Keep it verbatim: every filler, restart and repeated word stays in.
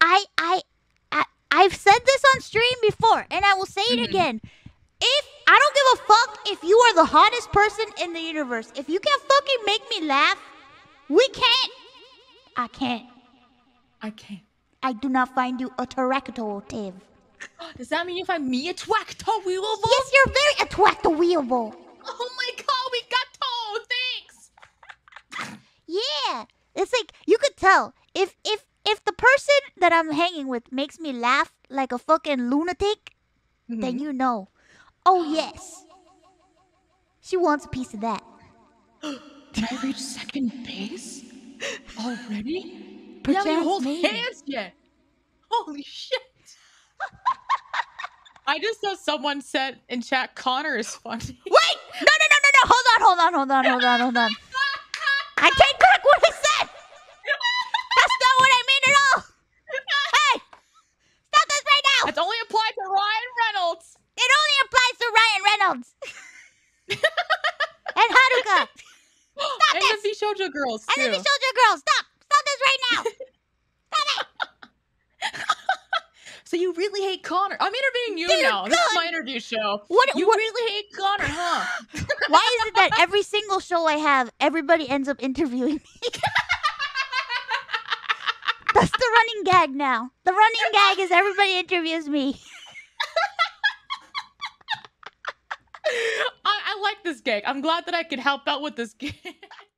I, I, I, I've said this on stream before, and I will say it mm-hmm. again. If I don't give a fuck if you are the hottest person in the universe. If you can't fucking make me laugh, we can't. I can't. I can't. I do not find you attractive. Does that mean you find me attractable? Yes, you're very attractable. Oh my god, we got told. Thanks. Yeah, it's like you could tell if if if the person that I'm hanging with makes me laugh like a fucking lunatic, mm-hmm. then you know. Oh yes, she wants a piece of that. Did I reach second base already? But we haven't even hold hands yet. Holy shit! I just saw someone said in chat, Connor is funny. Wait! No, no, no, no, no! Hold on, hold on, hold on, hold on, hold on. I take back what I said! That's not what I mean at all! Hey! Stop this right now! That's only applied to Ryan Reynolds! It only applies to Ryan Reynolds! And Haruka! Stop and this! And the Shoujo girls, too. And the Shoujo girls! Stop! Stop this right now! Stop it! So you really hate Connor. I'm interviewing you Dude, now. God. This is my interview show. What, you what? really hate Connor, huh? Why is it that every single show I have, everybody ends up interviewing me? That's the running gag now. The running gag is everybody interviews me. I, I like this gag. I'm glad that I could help out with this gag.